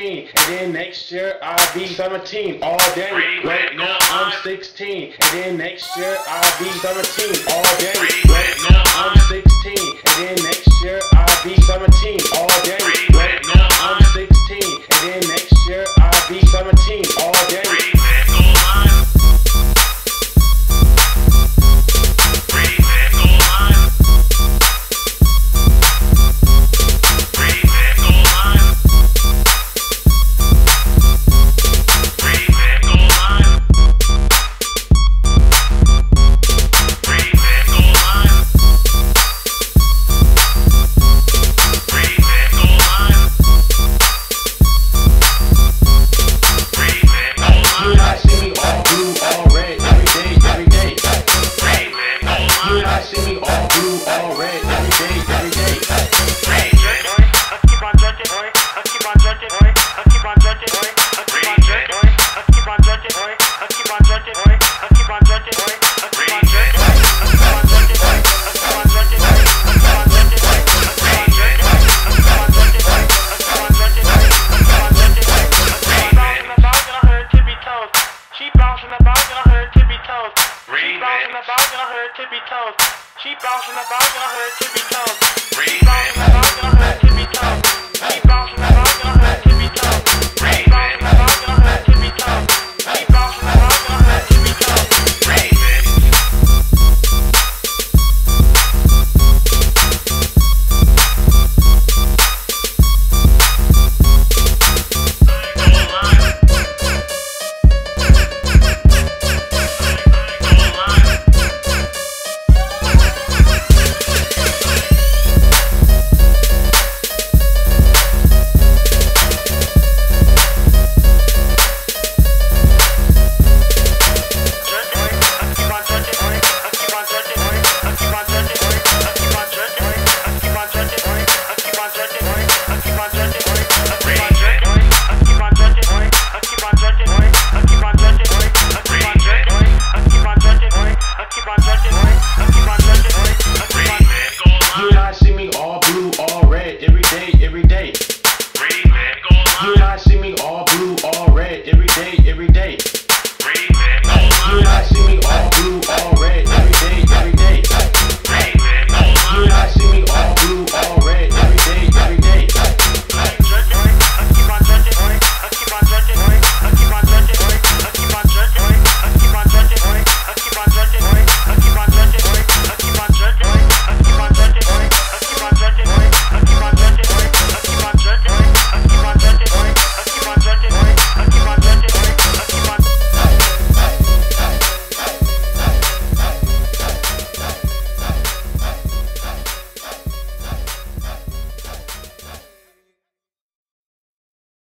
And then next year I'll be 17 all day. Right now I'm 16. And then next year I'll be 17 all day. Right now I'm 16. And then next year I'll be 17 all day. Right now I'm 16. And then next year I'll be 17 all day. She bouncing about and I heard tippy toes.